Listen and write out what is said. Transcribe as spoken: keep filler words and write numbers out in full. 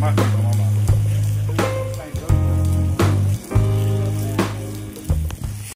Marco,